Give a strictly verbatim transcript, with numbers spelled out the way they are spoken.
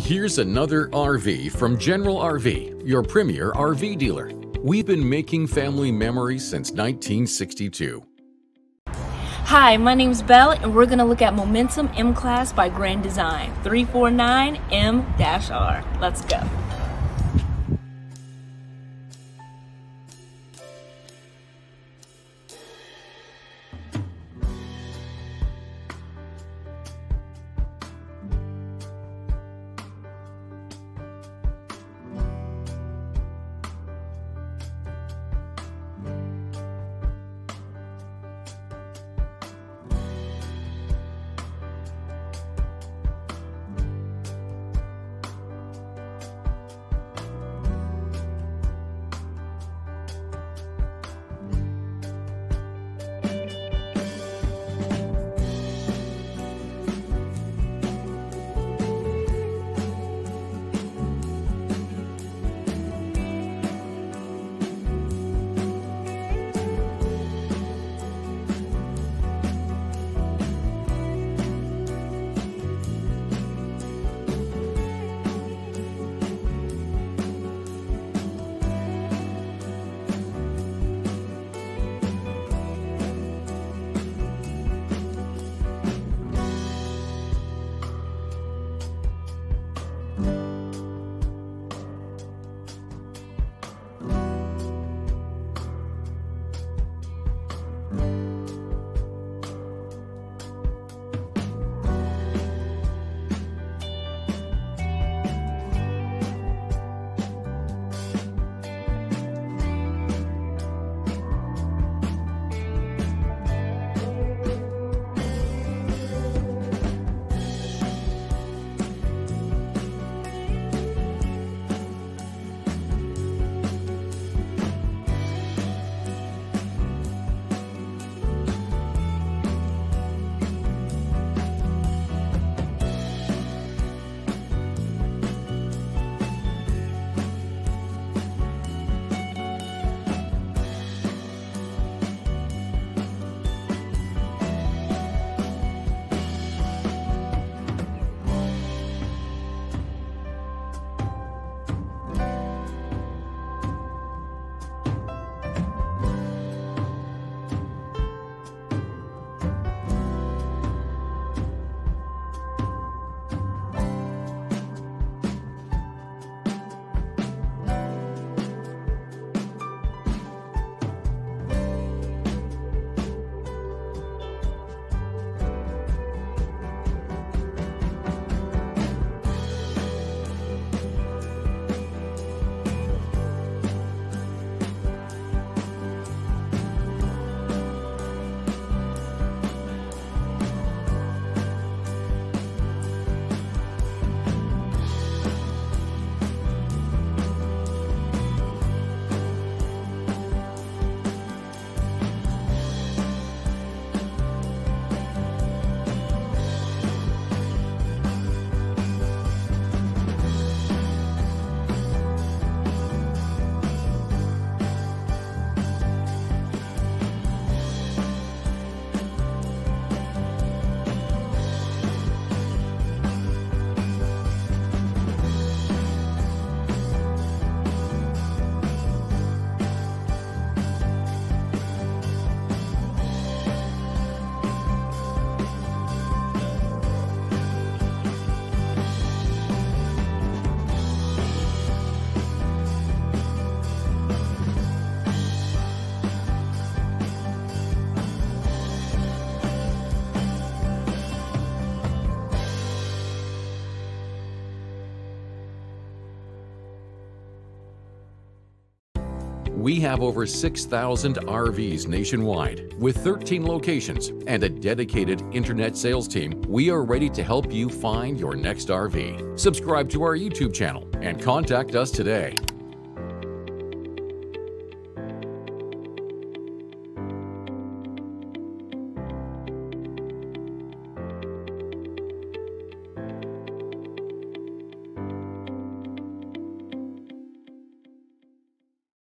Here's another R V from General R V, your premier R V dealer. We've been making family memories since nineteen sixty-two. Hi, my name's Belle, and we're gonna look at Momentum M-Class by Grand Design, three four nine M R. Let's go. We have over six thousand R Vs nationwide with thirteen locations and a dedicated internet sales team. We are ready to help you find your next R V. Subscribe to our YouTube channel and contact us today.